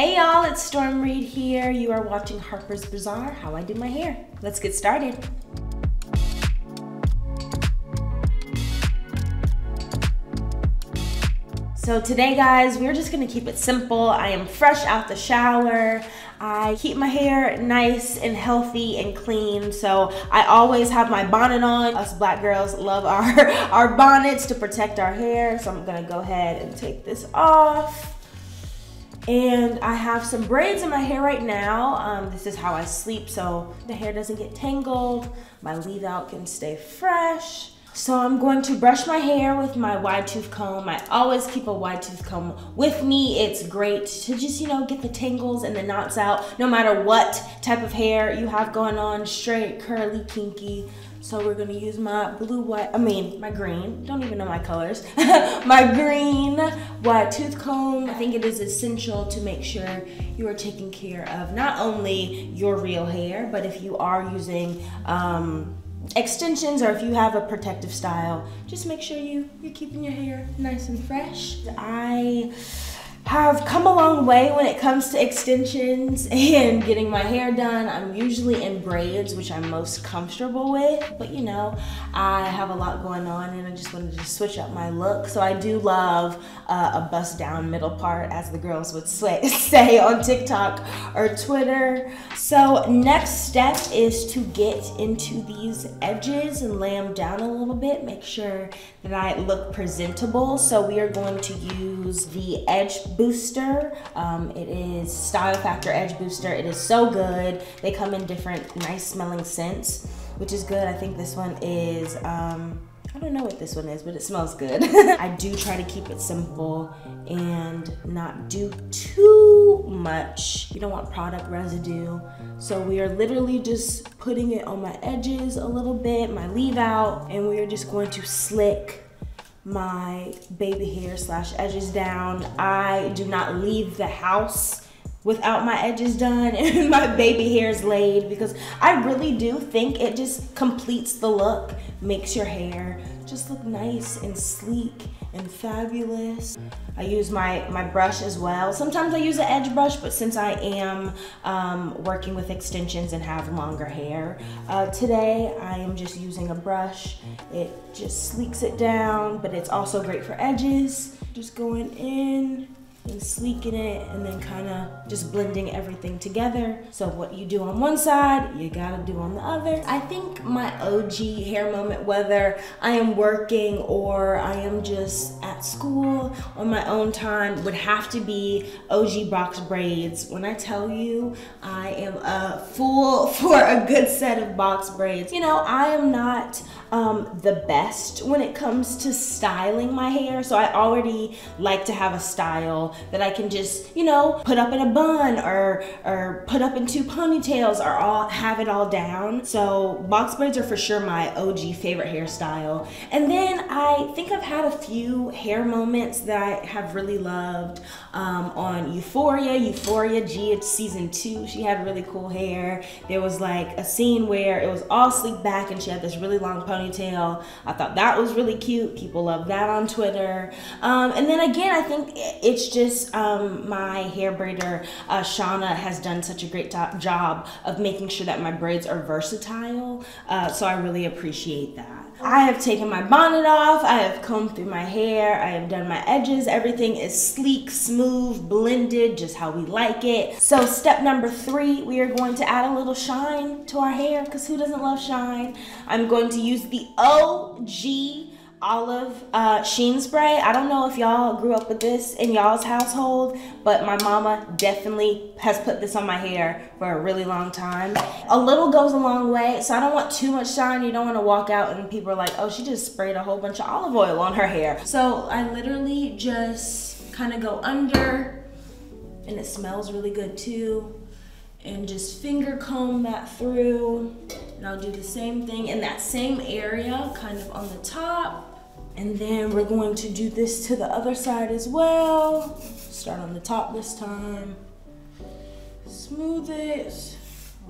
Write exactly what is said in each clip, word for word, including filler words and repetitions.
Hey y'all, it's Storm Reid here. You are watching Harper's Bazaar, how I do my hair. Let's get started. So today guys, we're just gonna keep it simple. I am fresh out the shower. I keep my hair nice and healthy and clean. So I always have my bonnet on. Us black girls love our, our bonnets to protect our hair. So I'm gonna go ahead and take this off. And I have some braids in my hair right now. Um, this is how I sleep so the hair doesn't get tangled. My leave out can stay fresh. So I'm going to brush my hair with my wide tooth comb. I always keep a wide tooth comb with me. It's great to just, you know, get the tangles and the knots out, no matter what type of hair you have going on, straight, curly, kinky. So we're gonna use my blue, white, I mean, my green, don't even know my colors. My green wide tooth comb. I think it is essential to make sure you are taking care of not only your real hair, but if you are using, um, extensions, or if you have a protective style, just make sure you, you're keeping your hair nice and fresh. I have come a long way when it comes to extensions and getting my hair done. I'm usually in braids, which I'm most comfortable with, but you know, I have a lot going on and I just wanted to switch up my look. So I do love uh, a bust down middle part, as the girls would say on TikTok or Twitter. So next step is to get into these edges and lay them down a little bit, make sure that I look presentable. So we are going to use the Edge Booster. Um, it is Style Factor Edge Booster. It is so good. They come in different nice smelling scents, which is good. I think this one is, um, I don't know what this one is, but it smells good. I do try to keep it simple and not do too much. You don't want product residue. So we are literally just putting it on my edges a little bit, my leave out, and we are just going to slick my baby hair slash edges down. I do not leave the house without my edges done and my baby hairs laid, because I really do think it just completes the look, makes your hair just look nice and sleek and fabulous. I use my, my brush as well. Sometimes I use an edge brush, but since I am um, working with extensions and have longer hair, uh, today I am just using a brush. It just sleeks it down, but it's also great for edges. Just going in and sleeking it, and then kind of just blending everything together. So what you do on one side, you gotta do on the other. I think my O G hair moment, whether I am working or I am just at school on my own time, would have to be O G box braids. When I tell you, I am a fool for a good set of box braids. You know, I am not um, the best when it comes to styling my hair, so I already like to have a style that I can just, you know, put up in a bun or or put up in two ponytails or all have it all down. So box braids are for sure my O G favorite hairstyle. And then I think I've had a few hair moments that I have really loved um, on Euphoria. Euphoria G, it's season two. She had really cool hair. There was like a scene where it was all sleek back and she had this really long ponytail. I thought that was really cute. People love that on Twitter. Um, and then again, I think it's just Just um, my hair braider, uh, Shauna, has done such a great job of making sure that my braids are versatile. Uh, so I really appreciate that. I have taken my bonnet off. I have combed through my hair. I have done my edges. Everything is sleek, smooth, blended, just how we like it. So step number three, we are going to add a little shine to our hair, because who doesn't love shine? I'm going to use the O G Olive uh, Sheen Spray. I don't know if y'all grew up with this in y'all's household, but my mama definitely has put this on my hair for a really long time. A little goes a long way, so I don't want too much shine. You don't want to walk out and people are like, oh, she just sprayed a whole bunch of olive oil on her hair. So I literally just kind of go under, and it smells really good too. And just finger comb that through, and I'll do the same thing in that same area, kind of on the top. And then we're going to do this to the other side as well. Start on the top this time, smooth it.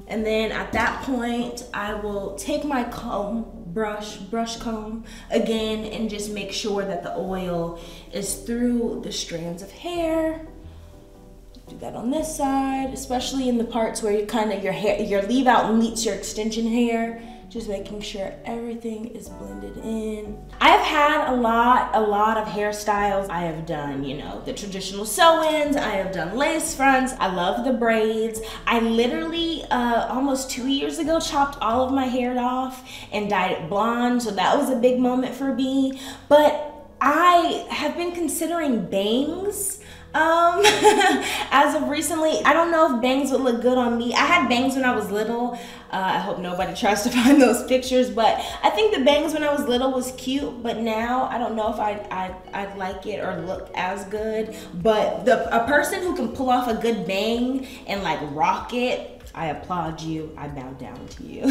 And then at that point, I will take my comb, brush, brush comb again, and just make sure that the oil is through the strands of hair. Do that on this side, especially in the parts where you kind of your hair, your leave out meets your extension hair. Just making sure everything is blended in. I've had a lot, a lot of hairstyles. I have done, you know, the traditional sew-ins. I have done lace fronts. I love the braids. I literally, uh, almost two years ago, chopped all of my hair off and dyed it blonde. So that was a big moment for me. But I have been considering bangs. Um, as of recently, I don't know if bangs would look good on me. I had bangs when I was little. Uh, I hope nobody tries to find those pictures, but I think the bangs when I was little was cute, but now I don't know if I, I, I'd like it or look as good. But the a person who can pull off a good bang and like rock it, I applaud you, I bow down to you.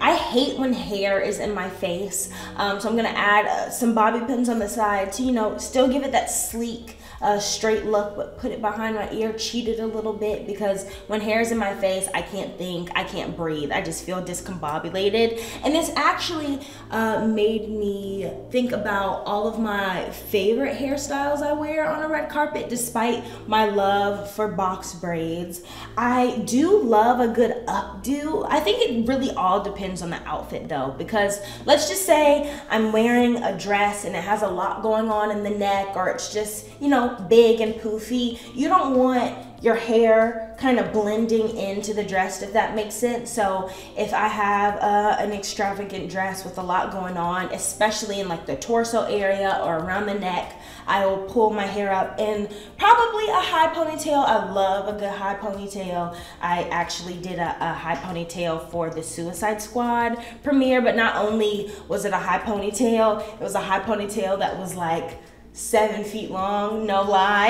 I hate when hair is in my face, um, so I'm gonna add uh, some bobby pins on the side to, you know, still give it that sleek, uh, straight look, but put it behind my ear, cheat it a little bit, because when hair is in my face, I can't think, I can't breathe, I just feel discombobulated. And this actually uh, made me think about all of my favorite hairstyles I wear on a red carpet, despite my love for box braids. I do love a good updo. I think it really all depends on the outfit though, because let's just say I'm wearing a dress and it has a lot going on in the neck, or it's just, you know, big and poofy. You don't want your hair kind of blending into the dress, if that makes sense. So if I have uh, an extravagant dress with a lot going on, especially in like the torso area or around the neck, I will pull my hair up and probably a high ponytail. I love a good high ponytail. I actually did a, a high ponytail for the Suicide Squad premiere, but not only was it a high ponytail, it was a high ponytail that was like seven feet long, no lie.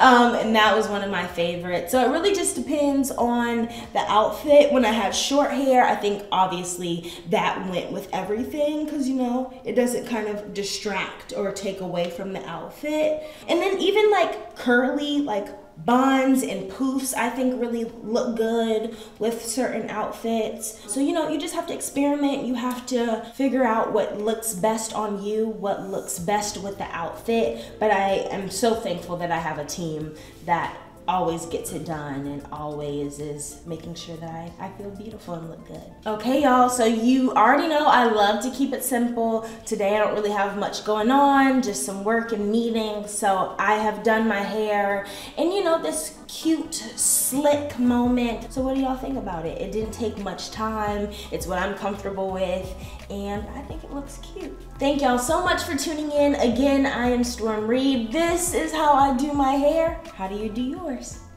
um, and that was one of my favorites. So it really just depends on the outfit. When I had short hair, I think obviously that went with everything, because, you know, it doesn't kind of distract or take away from the outfit. And then even like curly, like buns and poofs, I think really look good with certain outfits. So, you know, you just have to experiment. You have to figure out what looks best on you, what looks best with the outfit. But I am so thankful that I have a team that always gets it done and always is making sure that I, I feel beautiful and look good. Okay, y'all, so you already know I love to keep it simple. Today I don't really have much going on, just some work and meetings. So I have done my hair and, you know, this cute, slick moment. So what do y'all think about it? It didn't take much time. It's what I'm comfortable with, and I think it looks cute. Thank y'all so much for tuning in. Again, I am Storm Reid. This is how I do my hair. How do you do yours?